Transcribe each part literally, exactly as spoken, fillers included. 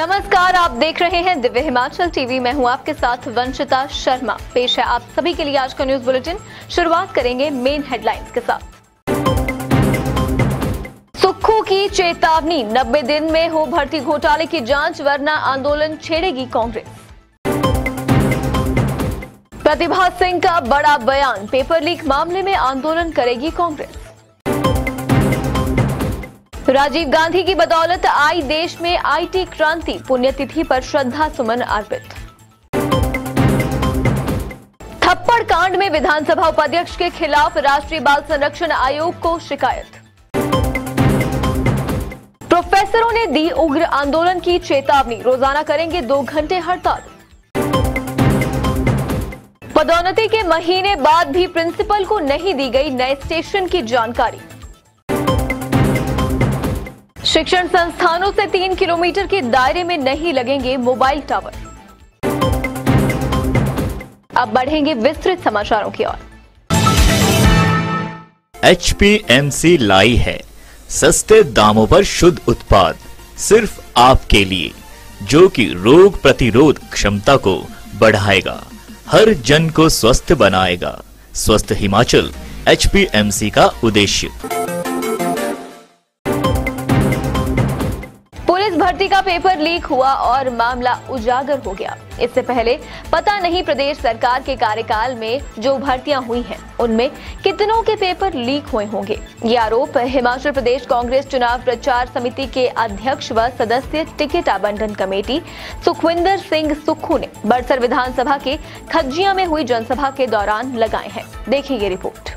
नमस्कार, आप देख रहे हैं दिव्य हिमाचल टीवी। मैं हूं आपके साथ वंचिता शर्मा। पेश है आप सभी के लिए आज का न्यूज बुलेटिन। शुरुआत करेंगे मेन हेडलाइंस के साथ। सुक्खू की चेतावनी, नब्बे दिन में हो भर्ती घोटाले की जांच वरना आंदोलन छेड़ेगी कांग्रेस। प्रतिभा सिंह का बड़ा बयान, पेपर लीक मामले में आंदोलन करेगी कांग्रेस। राजीव गांधी की बदौलत आई देश में आईटी क्रांति, पुण्यतिथि पर श्रद्धा सुमन अर्पित। थप्पड़ कांड में विधानसभा उपाध्यक्ष के खिलाफ राष्ट्रीय बाल संरक्षण आयोग को शिकायत। प्रोफेसरों ने दी उग्र आंदोलन की चेतावनी, रोजाना करेंगे दो घंटे हड़ताल। पदोन्नति के महीने बाद भी प्रिंसिपल को नहीं दी गई नए स्टेशन की जानकारी। शिक्षण संस्थानों से तीन किलोमीटर के दायरे में नहीं लगेंगे मोबाइल टावर। अब बढ़ेंगे विस्तृत समाचारों की ओर। एचपीएमसी लाई है सस्ते दामों पर शुद्ध उत्पाद सिर्फ आपके लिए, जो कि रोग प्रतिरोध क्षमता को बढ़ाएगा, हर जन को स्वस्थ बनाएगा। स्वस्थ हिमाचल एचपीएमसी का उद्देश्य। पुलिस भर्ती का पेपर लीक हुआ और मामला उजागर हो गया। इससे पहले पता नहीं प्रदेश सरकार के कार्यकाल में जो भर्तियां हुई हैं, उनमें कितनों के पेपर लीक हुए होंगे। ये आरोप हिमाचल प्रदेश कांग्रेस चुनाव प्रचार समिति के अध्यक्ष व सदस्य टिकट आवंटन कमेटी सुखविंदर सिंह सुक्खू ने बड़सर विधानसभा के खज्जिया में हुई जनसभा के दौरान लगाए हैं। देखिए ये रिपोर्ट।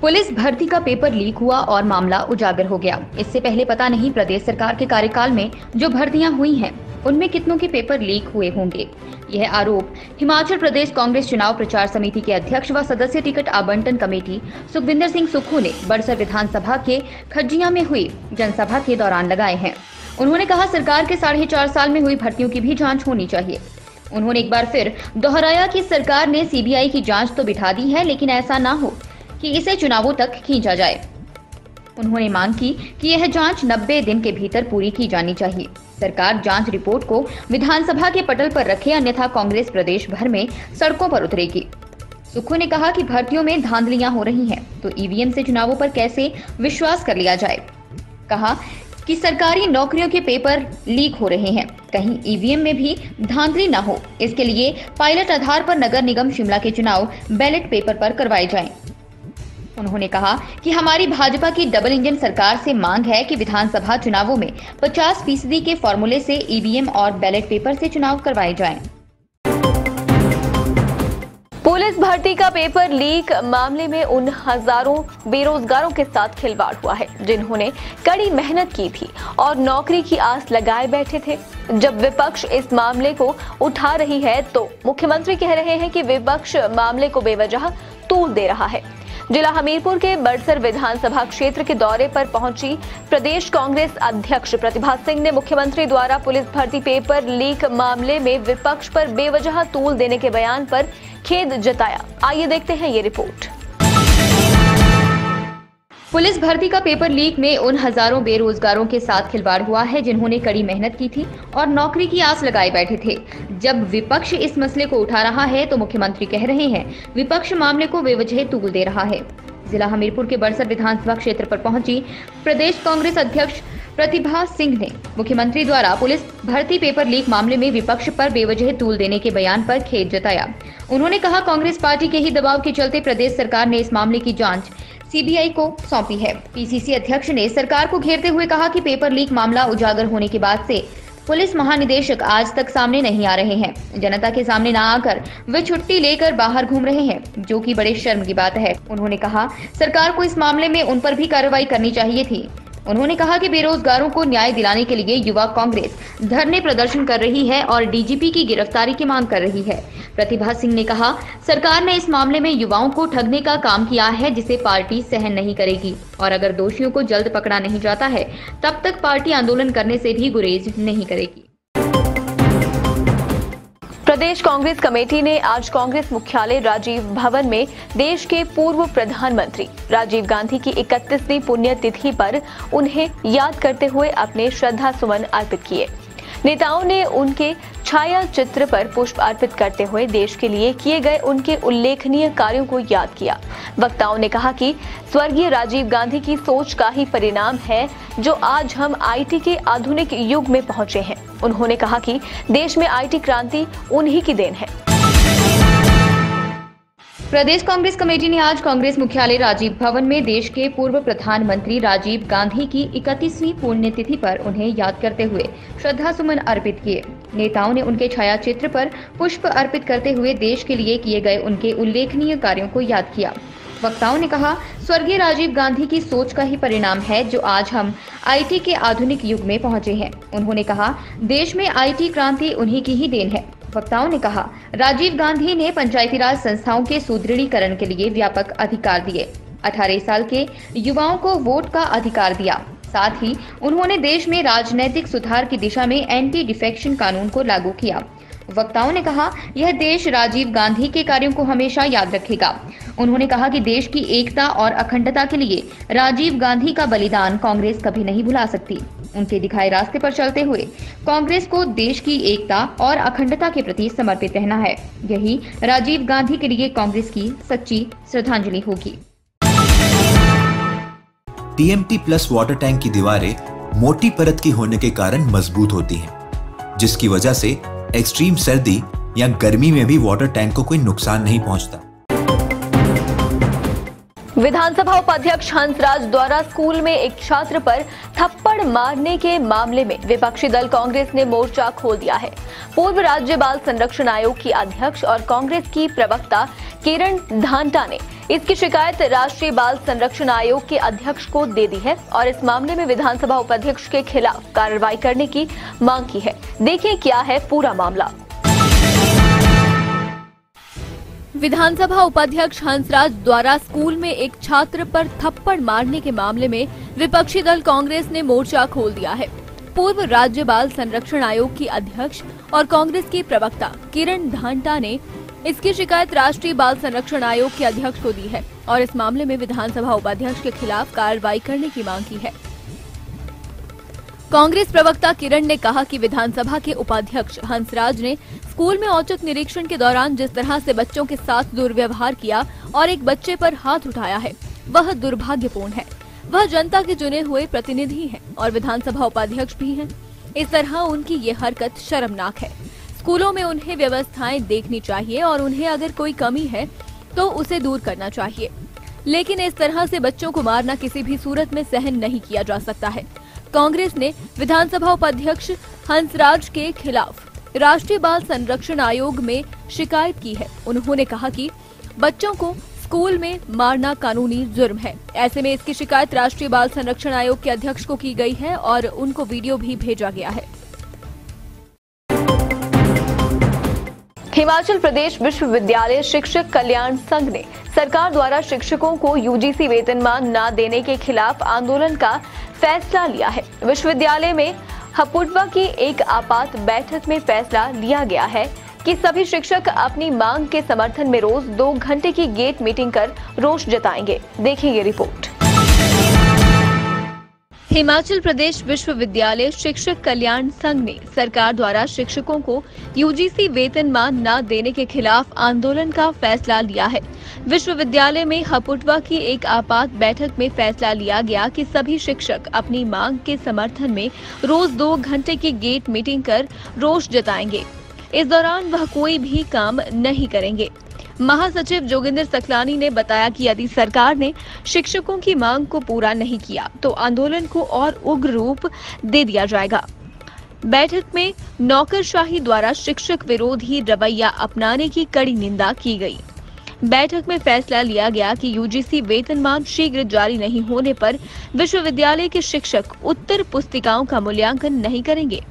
पुलिस भर्ती का पेपर लीक हुआ और मामला उजागर हो गया। इससे पहले पता नहीं प्रदेश सरकार के कार्यकाल में जो भर्तियां हुई हैं, उनमें कितनों के पेपर लीक हुए होंगे। यह आरोप हिमाचल प्रदेश कांग्रेस चुनाव प्रचार समिति के अध्यक्ष व सदस्य टिकट आवंटन कमेटी सुखविंदर सिंह सुक्खू ने बड़सर विधानसभा के खज्जिया में हुई जनसभा के दौरान लगाए हैं। उन्होंने कहा, सरकार के साढ़े चार साल में हुई भर्तियों की भी जाँच होनी चाहिए। उन्होंने एक बार फिर दोहराया कि सरकार ने सीबीआई की जाँच तो बिठा दी है, लेकिन ऐसा न हो कि इसे चुनावों तक खींचा जाए। उन्होंने मांग की कि यह जांच नब्बे दिन के भीतर पूरी की जानी चाहिए। सरकार जांच रिपोर्ट को विधानसभा के पटल पर रखे, अन्यथा कांग्रेस प्रदेश भर में सड़कों पर उतरेगी। सुक्खू ने कहा कि भर्तियों में धांधलियां हो रही हैं, तो ईवीएम से चुनावों पर कैसे विश्वास कर लिया जाए। कहा कि सरकारी नौकरियों के पेपर लीक हो रहे हैं, कहीं ईवीएम में भी धांधली न हो, इसके लिए पायलट आधार पर नगर निगम शिमला के चुनाव बैलेट पेपर पर करवाए जाए। उन्होंने कहा कि हमारी भाजपा की डबल इंजन सरकार से मांग है कि विधानसभा चुनावों में पचास फीसदी के फॉर्मूले से ईवीएम और बैलेट पेपर से चुनाव करवाए जाएं। पुलिस भर्ती का पेपर लीक मामले में उन हजारों बेरोजगारों के साथ खिलवाड़ हुआ है, जिन्होंने कड़ी मेहनत की थी और नौकरी की आस लगाए बैठे थे। जब विपक्ष इस मामले को उठा रही है तो मुख्यमंत्री कह रहे हैं कि विपक्ष मामले को बेवजह तूल दे रहा है। जिला हमीरपुर के बड़सर विधानसभा क्षेत्र के दौरे पर पहुंची प्रदेश कांग्रेस अध्यक्ष प्रतिभा सिंह ने मुख्यमंत्री द्वारा पुलिस भर्ती पेपर लीक मामले में विपक्ष पर बेवजह तूल देने के बयान पर खेद जताया। आइए देखते हैं ये रिपोर्ट। पुलिस भर्ती का पेपर लीक में उन हजारों बेरोजगारों के साथ खिलवाड़ हुआ है, जिन्होंने कड़ी मेहनत की थी और नौकरी की आस लगाए बैठे थे। जब विपक्ष इस मसले को उठा रहा है तो मुख्यमंत्री कह रहे हैं विपक्ष मामले को बेवजह तूल दे रहा है। जिला हमीरपुर के बड़सर विधानसभा क्षेत्र पर पहुंची प्रदेश कांग्रेस अध्यक्ष प्रतिभा सिंह ने मुख्यमंत्री द्वारा पुलिस भर्ती पेपर लीक मामले में विपक्ष पर बेवजह तूल देने के बयान पर खेद जताया। उन्होंने कहा, कांग्रेस पार्टी के ही दबाव के चलते प्रदेश सरकार ने इस मामले की जाँच सीबीआई को सौंपी है। पीसीसी अध्यक्ष ने सरकार को घेरते हुए कहा कि पेपर लीक मामला उजागर होने के बाद से पुलिस महानिदेशक आज तक सामने नहीं आ रहे हैं। जनता के सामने ना आकर वे छुट्टी लेकर बाहर घूम रहे हैं, जो कि बड़े शर्म की बात है। उन्होंने कहा, सरकार को इस मामले में उन पर भी कार्रवाई करनी चाहिए थी। उन्होंने कहा कि बेरोजगारों को न्याय दिलाने के लिए युवा कांग्रेस धरने प्रदर्शन कर रही है और डीजीपी की गिरफ्तारी की मांग कर रही है। प्रतिभा सिंह ने कहा, सरकार ने इस मामले में युवाओं को ठगने का काम किया है, जिसे पार्टी सहन नहीं करेगी और अगर दोषियों को जल्द पकड़ा नहीं जाता है तब तक पार्टी आंदोलन करने से भी गुरेज नहीं करेगी। प्रदेश कांग्रेस कमेटी ने आज कांग्रेस मुख्यालय राजीव भवन में देश के पूर्व प्रधानमंत्री राजीव गांधी की इकतीसवीं पुण्यतिथि पर उन्हें याद करते हुए अपने श्रद्धा सुमन अर्पित किए। नेताओं ने उनके छाया चित्र पर पुष्प अर्पित करते हुए देश के लिए किए गए उनके उल्लेखनीय कार्यों को याद किया। वक्ताओं ने कहा कि स्वर्गीय राजीव गांधी की सोच का ही परिणाम है जो आज हम आईटी के आधुनिक युग में पहुंचे हैं। उन्होंने कहा कि देश में आईटी क्रांति उन्हीं की देन है। प्रदेश कांग्रेस कमेटी ने आज कांग्रेस मुख्यालय राजीव भवन में देश के पूर्व प्रधानमंत्री राजीव गांधी की इकतीसवीं पुण्यतिथि पर उन्हें याद करते हुए श्रद्धा सुमन अर्पित किए। नेताओं ने उनके छाया चित्र पर पुष्प अर्पित करते हुए देश के लिए किए गए उनके उल्लेखनीय कार्यों को याद किया। वक्ताओं ने कहा स्वर्गीय राजीव गांधी की सोच का ही परिणाम है जो आज हम आईटी के आधुनिक युग में पहुंचे हैं। उन्होंने कहा देश में आईटी क्रांति उन्हीं की ही देन है। वक्ताओं ने कहा राजीव गांधी ने पंचायती राज संस्थाओं के सुदृढ़ीकरण के लिए व्यापक अधिकार दिए, अठारह साल के युवाओं को वोट का अधिकार दिया। साथ ही उन्होंने देश में राजनीतिक सुधार की दिशा में एंटी डिफेक्शन कानून को लागू किया। वक्ताओं ने कहा यह देश राजीव गांधी के कार्यों को हमेशा याद रखेगा। उन्होंने कहा कि देश की एकता और अखंडता के लिए राजीव गांधी का बलिदान कांग्रेस कभी नहीं भुला सकती। उनके दिखाए रास्ते पर चलते हुए कांग्रेस को देश की एकता और अखंडता के प्रति समर्पित रहना है। यही राजीव गांधी के लिए कांग्रेस की सच्ची श्रद्धांजलि होगी। टीएमटी प्लस वाटर टैंक की दीवारें मोटी परत की होने के कारण मजबूत होती हैं, जिसकी वजह से एक्सट्रीम सर्दी या गर्मी में भी वाटर टैंक को कोई नुकसान नहीं पहुंचता। विधानसभा उपाध्यक्ष हंसराज द्वारा स्कूल में एक छात्र पर थप्पड़ मारने के मामले में विपक्षी दल कांग्रेस ने मोर्चा खोल दिया है। पूर्व राज्य बाल संरक्षण आयोग की अध्यक्ष और कांग्रेस की प्रवक्ता किरण धांडा ने इसकी शिकायत राष्ट्रीय बाल संरक्षण आयोग के अध्यक्ष को दे दी है और इस मामले में विधानसभा उपाध्यक्ष के खिलाफ कार्रवाई करने की मांग की है। देखिए क्या है पूरा मामला। विधानसभा उपाध्यक्ष हंसराज द्वारा स्कूल में एक छात्र पर थप्पड़ मारने के मामले में विपक्षी दल कांग्रेस ने मोर्चा खोल दिया है। पूर्व राज्य बाल संरक्षण आयोग की अध्यक्ष और कांग्रेस की प्रवक्ता किरण धांडा ने इसकी शिकायत राष्ट्रीय बाल संरक्षण आयोग के अध्यक्ष को दी है और इस मामले में विधानसभा उपाध्यक्ष के खिलाफ कार्रवाई करने की मांग की है। कांग्रेस प्रवक्ता किरण ने कहा कि विधानसभा के उपाध्यक्ष हंसराज ने स्कूल में औचक निरीक्षण के दौरान जिस तरह से बच्चों के साथ दुर्व्यवहार किया और एक बच्चे पर हाथ उठाया है वह दुर्भाग्यपूर्ण है। वह जनता के चुने हुए प्रतिनिधि हैं और विधानसभा उपाध्यक्ष भी हैं। इस तरह उनकी ये हरकत शर्मनाक है। स्कूलों में उन्हें व्यवस्थाएं देखनी चाहिए और उन्हें अगर कोई कमी है तो उसे दूर करना चाहिए, लेकिन इस तरह से बच्चों को मारना किसी भी सूरत में सहन नहीं किया जा सकता है। कांग्रेस ने विधानसभा उपाध्यक्ष हंसराज के खिलाफ राष्ट्रीय बाल संरक्षण आयोग में शिकायत की है। उन्होंने कहा कि बच्चों को स्कूल में मारना कानूनी जुर्म है। ऐसे में इसकी शिकायत राष्ट्रीय बाल संरक्षण आयोग के अध्यक्ष को की गई है और उनको वीडियो भी भेजा गया है। हिमाचल प्रदेश विश्वविद्यालय शिक्षक कल्याण संघ ने सरकार द्वारा शिक्षकों को यूजीसी वेतनमान न देने के खिलाफ आंदोलन का फैसला लिया है। विश्वविद्यालय में हपुटवा की एक आपात बैठक में फैसला लिया गया है कि सभी शिक्षक अपनी मांग के समर्थन में रोज दो घंटे की गेट मीटिंग कर रोष जताएंगे। देखेंगे रिपोर्ट। हिमाचल प्रदेश विश्वविद्यालय शिक्षक कल्याण संघ ने सरकार द्वारा शिक्षकों को यूजीसी वेतनमान न देने के खिलाफ आंदोलन का फैसला लिया है। विश्वविद्यालय में हपुटवा की एक आपात बैठक में फैसला लिया गया कि सभी शिक्षक अपनी मांग के समर्थन में रोज दो घंटे की गेट मीटिंग कर रोष जताएंगे। इस दौरान वह कोई भी काम नहीं करेंगे। महासचिव जोगिंदर सकलानी ने बताया कि यदि सरकार ने शिक्षकों की मांग को पूरा नहीं किया तो आंदोलन को और उग्र रूप दे दिया जाएगा। बैठक में नौकरशाही द्वारा शिक्षक विरोधी रवैया अपनाने की कड़ी निंदा की गई। बैठक में फैसला लिया गया कि यूजीसी वेतनमान शीघ्र जारी नहीं होने पर विश्वविद्यालय के शिक्षक उत्तर पुस्तिकाओं का मूल्यांकन नहीं करेंगे।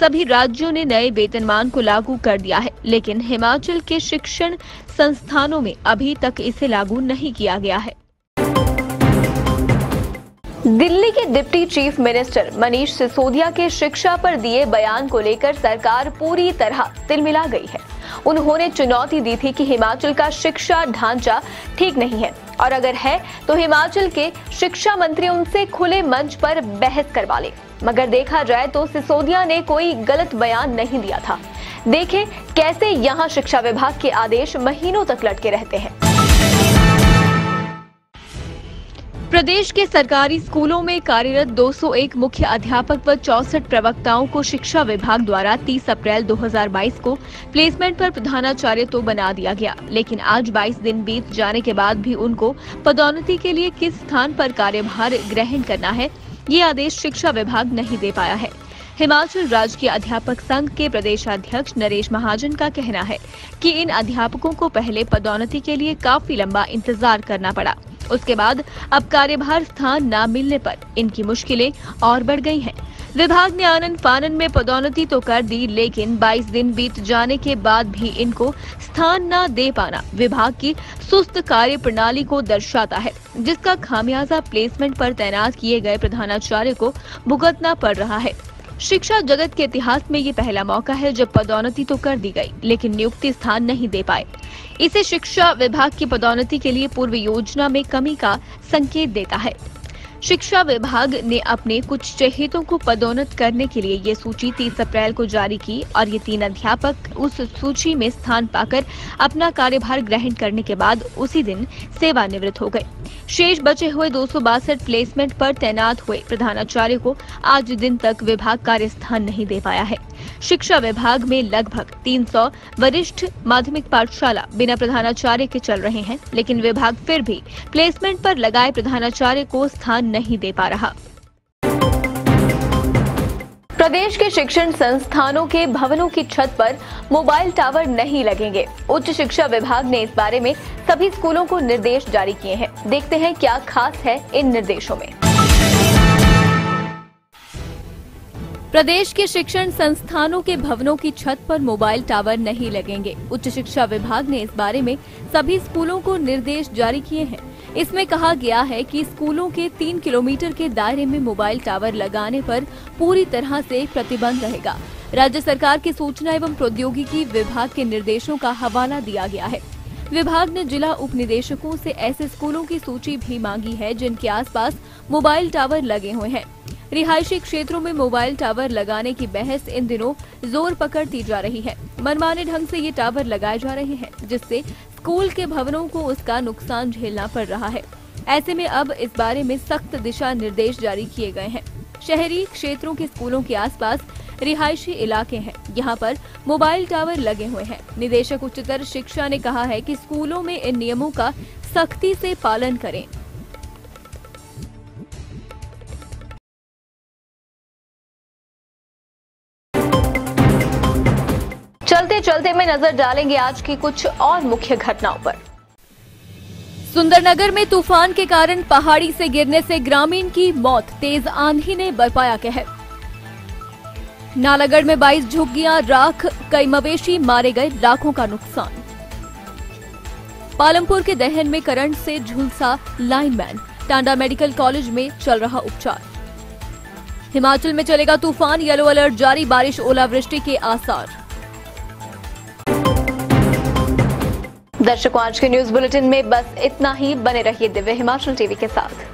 सभी राज्यों ने नए वेतनमान को लागू कर दिया है, लेकिन हिमाचल के शिक्षण संस्थानों में अभी तक इसे लागू नहीं किया गया है। दिल्ली के deputy chief minister Manish Sisodia के शिक्षा पर दिए बयान को लेकर सरकार पूरी तरह तिलमिला गई है। उन्होंने चुनौती दी थी कि हिमाचल का शिक्षा ढांचा ठीक नहीं है और अगर है तो हिमाचल के शिक्षा मंत्री उनसे खुले मंच पर बहस करवा ले। मगर देखा जाए तो सिसोदिया ने कोई गलत बयान नहीं दिया था। देखें कैसे यहाँ शिक्षा विभाग के आदेश महीनों तक लटके रहते हैं। प्रदेश के सरकारी स्कूलों में कार्यरत दो सौ एक मुख्य अध्यापक व चौसठ प्रवक्ताओं को शिक्षा विभाग द्वारा तीस अप्रैल दो हज़ार बाईस को प्लेसमेंट पर प्रधानाचार्य तो बना दिया गया, लेकिन आज बाईस दिन बीत जाने के बाद भी उनको पदोन्नति के लिए किस स्थान पर कार्यभार ग्रहण करना है, ये आदेश शिक्षा विभाग नहीं दे पाया है। हिमाचल राज्य के अध्यापक संघ के प्रदेशाध्यक्ष नरेश महाजन का कहना है कि इन अध्यापकों को पहले पदोन्नति के लिए काफी लंबा इंतजार करना पड़ा, उसके बाद अब कार्यभार स्थान न मिलने पर इनकी मुश्किलें और बढ़ गई हैं। विभाग ने आनन फानन में पदोन्नति तो कर दी, लेकिन बाईस दिन बीत जाने के बाद भी इनको स्थान न दे पाना विभाग की सुस्त कार्य प्रणाली को दर्शाता है, जिसका खामियाजा प्लेसमेंट पर तैनात किए गए प्रधानाचार्य को भुगतना पड़ रहा है। शिक्षा जगत के इतिहास में ये पहला मौका है जब पदोन्नति तो कर दी गई, लेकिन नियुक्ति स्थान नहीं दे पाए। इसे शिक्षा विभाग की पदोन्नति के लिए पूर्व योजना में कमी का संकेत देता है। शिक्षा विभाग ने अपने कुछ चहेतों को पदोन्नत करने के लिए ये सूची तीस अप्रैल को जारी की और ये तीन अध्यापक उस सूची में स्थान पाकर अपना कार्यभार ग्रहण करने के बाद उसी दिन सेवानिवृत्त हो गए। शेष बचे हुए दो सौ बासठ प्लेसमेंट पर तैनात हुए प्रधानाचार्य को आज दिन तक विभाग कार्यस्थान नहीं दे पाया है। शिक्षा विभाग में लगभग तीन सौ वरिष्ठ माध्यमिक पाठशाला बिना प्रधानाचार्य के चल रहे हैं, लेकिन विभाग फिर भी प्लेसमेंट पर लगाए प्रधानाचार्य को स्थान नहीं दे पा रहा। प्रदेश के शिक्षण संस्थानों के भवनों की छत पर मोबाइल टावर नहीं लगेंगे। उच्च शिक्षा विभाग ने इस बारे में सभी स्कूलों को निर्देश जारी किए हैं। देखते हैं क्या खास है इन निर्देशों में। प्रदेश के शिक्षण संस्थानों के भवनों की छत पर मोबाइल टावर नहीं लगेंगे। उच्च शिक्षा विभाग ने इस बारे में सभी स्कूलों को निर्देश जारी किए हैं। इसमें कहा गया है कि स्कूलों के तीन किलोमीटर के दायरे में मोबाइल टावर लगाने पर पूरी तरह से प्रतिबंध रहेगा। राज्य सरकार के सूचना एवं प्रौद्योगिकी विभाग के निर्देशों का हवाला दिया गया है। विभाग ने जिला उपनिदेशकों से ऐसे स्कूलों की सूची भी मांगी है जिनके आसपास मोबाइल टावर लगे हुए हैं। रिहायशी क्षेत्रों में मोबाइल टावर लगाने की बहस इन दिनों जोर पकड़ती जा रही है। मनमाने ढंग से ये टावर लगाए जा रहे हैं, जिससे स्कूल के भवनों को उसका नुकसान झेलना पड़ रहा है। ऐसे में अब इस बारे में सख्त दिशा निर्देश जारी किए गए हैं। शहरी क्षेत्रों के स्कूलों के आसपास रिहायशी इलाके हैं, यहाँ पर मोबाइल टावर लगे हुए हैं। निदेशक उच्चतर शिक्षा ने कहा है कि स्कूलों में इन नियमों का सख्ती से पालन करें। चलते चलते में नजर डालेंगे आज की कुछ और मुख्य घटनाओं पर। सुंदरनगर में तूफान के कारण पहाड़ी से गिरने से ग्रामीण की मौत, तेज आंधी ने बरपाया कहर। नालागढ़ में बाईस झुग्गियां राख, कई मवेशी मारे गए, लाखों का नुकसान। पालमपुर के दहन में करंट से झुलसा लाइनमैन, टांडा मेडिकल कॉलेज में चल रहा उपचार। हिमाचल में चलेगा तूफान, येलो अलर्ट जारी, बारिश ओलावृष्टि के आसार। दर्शकों आज के न्यूज बुलेटिन में बस इतना ही। बने रहिए दिव्य हिमाचल टीवी के साथ।